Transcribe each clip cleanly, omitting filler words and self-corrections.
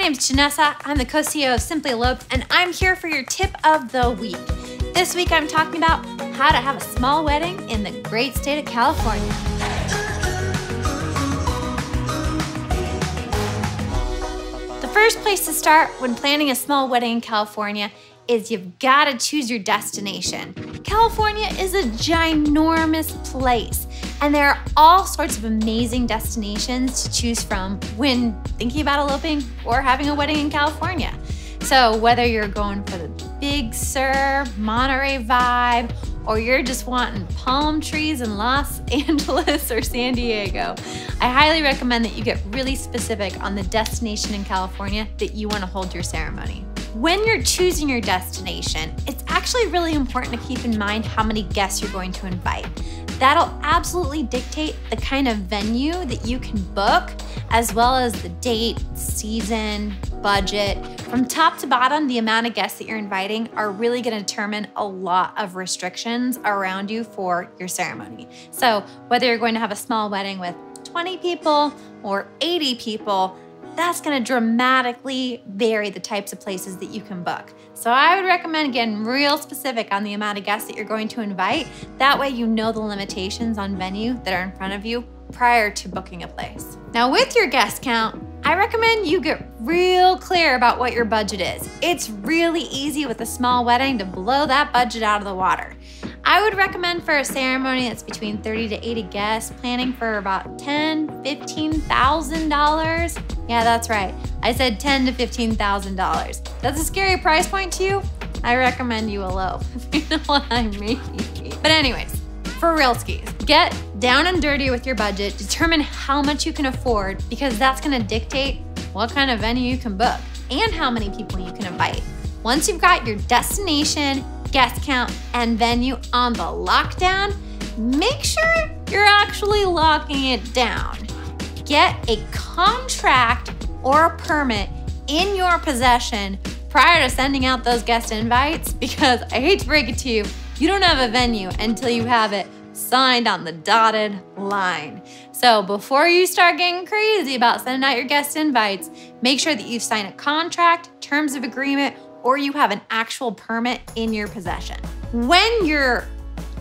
name's Janessa. I'm the co-CEO of Simply Eloped, and I'm here for your tip of the week. This week I'm talking about how to have a small wedding in the great state of California. The first place to start when planning a small wedding in California is you've got to choose your destination. California is a ginormous place, and there are all sorts of amazing destinations to choose from when thinking about eloping or having a wedding in California. So whether you're going for the Big Sur, Monterey vibe, or you're just wanting palm trees in Los Angeles or San Diego, I highly recommend that you get really specific on the destination in California that you want to hold your ceremony. When you're choosing your destination, it's actually really important to keep in mind how many guests you're going to invite. That'll absolutely dictate the kind of venue that you can book, as well as the date, season, budget. From top to bottom, the amount of guests that you're inviting are really gonna determine a lot of restrictions around you for your ceremony. So whether you're going to have a small wedding with 20 people or 80 people, that's gonna dramatically vary the types of places that you can book. So I would recommend getting real specific on the amount of guests that you're going to invite. That way you know the limitations on venue that are in front of you prior to booking a place. Now with your guest count, I recommend you get real clear about what your budget is. It's really easy with a small wedding to blow that budget out of the water. I would recommend for a ceremony that's between 30 to 80 guests, planning for about $10,000, $15,000. Yeah, that's right. I said $10,000 to $15,000. That's a scary price point to you? I recommend you elope, if you know what I mean. But anyways, for real skis, get down and dirty with your budget, determine how much you can afford, because that's gonna dictate what kind of venue you can book and how many people you can invite. Once you've got your destination, guest count, and venue on the lockdown, make sure you're actually locking it down. Get a contract or a permit in your possession prior to sending out those guest invites, because I hate to break it to you, you don't have a venue until you have it signed on the dotted line. So before you start getting crazy about sending out your guest invites, make sure that you sign a contract, terms of agreement, or you have an actual permit in your possession. When you're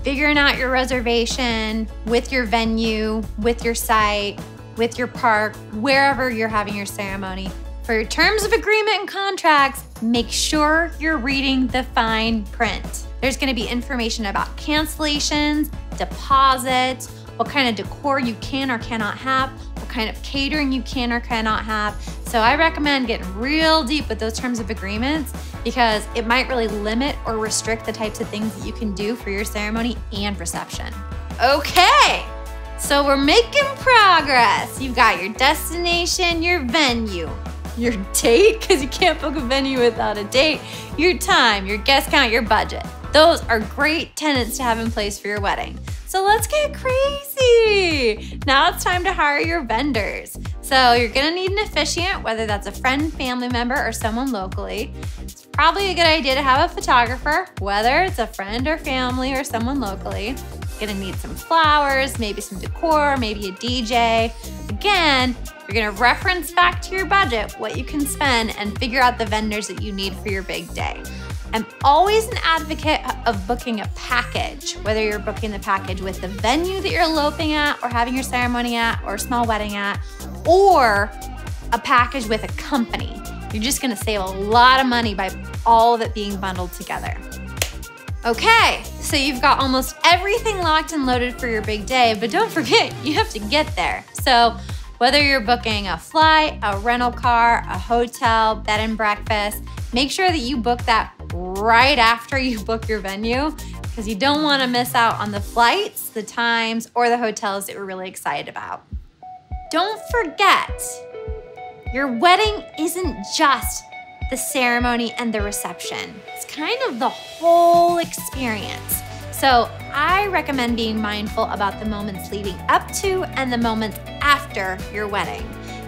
figuring out your reservation with your venue, with your site, with your park, wherever you're having your ceremony, for your terms of agreement and contracts, make sure you're reading the fine print. There's gonna be information about cancellations, deposits, what kind of decor you can or cannot have, what kind of catering you can or cannot have. So I recommend getting real deep with those terms of agreements, because it might really limit or restrict the types of things that you can do for your ceremony and reception. Okay, so we're making progress. You've got your destination, your venue, your date, because you can't book a venue without a date, your time, your guest count, your budget. Those are great tenets to have in place for your wedding. So let's get crazy. Now it's time to hire your vendors. So you're gonna need an officiant, whether that's a friend, family member, or someone locally. It's probably a good idea to have a photographer, whether it's a friend or family or someone locally. You're gonna need some flowers, maybe some decor, maybe a DJ. Again, you're gonna reference back to your budget what you can spend and figure out the vendors that you need for your big day. I'm always an advocate of booking a package, whether you're booking the package with the venue that you're eloping at or having your ceremony at or small wedding at, or a package with a company. You're just gonna save a lot of money by all of it being bundled together. Okay, so you've got almost everything locked and loaded for your big day, but don't forget, you have to get there. So whether you're booking a flight, a rental car, a hotel, bed and breakfast, make sure that you book that right after you book your venue, because you don't want to miss out on the flights, the times, or the hotels that we're really excited about. Don't forget, your wedding isn't just the ceremony and the reception. It's kind of the whole experience. So I recommend being mindful about the moments leading up to and the moments after your wedding.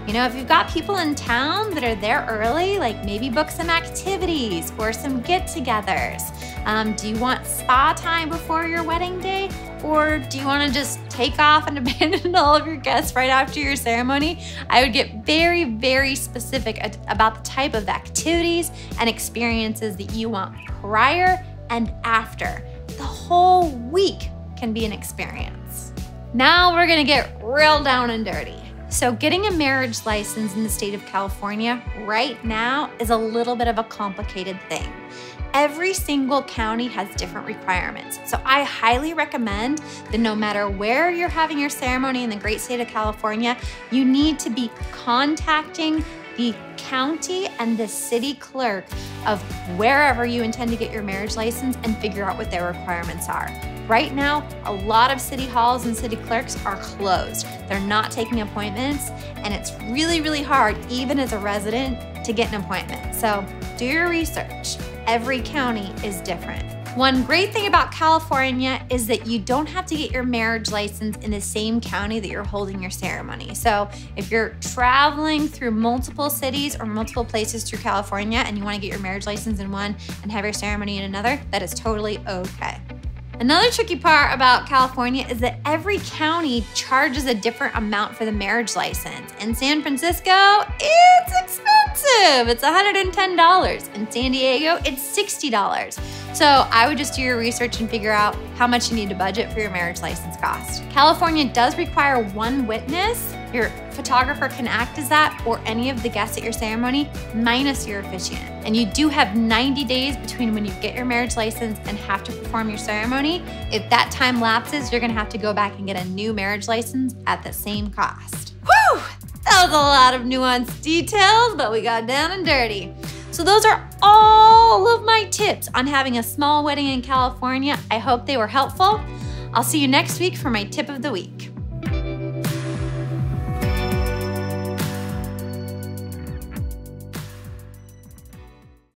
You know, if you've got people in town that are there early, like maybe book some activities or some get-togethers. Do you want spa time before your wedding day? Or do you want to just take off and abandon all of your guests right after your ceremony? I would get very, very specific about the type of activities and experiences that you want prior and after. The whole week can be an experience. Now we're gonna get real down and dirty. So getting a marriage license in the state of California right now is a little bit of a complicated thing. Every single county has different requirements. So I highly recommend that no matter where you're having your ceremony in the great state of California, you need to be contacting the county and the city clerk of wherever you intend to get your marriage license and figure out what their requirements are. Right now, a lot of city halls and city clerks are closed. They're not taking appointments, and it's really, really hard, even as a resident, to get an appointment. So do your research. Every county is different. One great thing about California is that you don't have to get your marriage license in the same county that you're holding your ceremony. So if you're traveling through multiple cities or multiple places through California and you want to get your marriage license in one and have your ceremony in another, that is totally okay. Another tricky part about California is that every county charges a different amount for the marriage license. In San Francisco, it's expensive. It's $110. In San Diego, it's $60. So I would just do your research and figure out how much you need to budget for your marriage license cost. California does require one witness. Your photographer can act as that or any of the guests at your ceremony, minus your officiant. And you do have 90 days between when you get your marriage license and have to perform your ceremony. If that time lapses, you're gonna have to go back and get a new marriage license at the same cost. Whew, that was a lot of nuanced details, but we got down and dirty. So those are all of my tips on having a small wedding in California. I hope they were helpful. I'll see you next week for my tip of the week.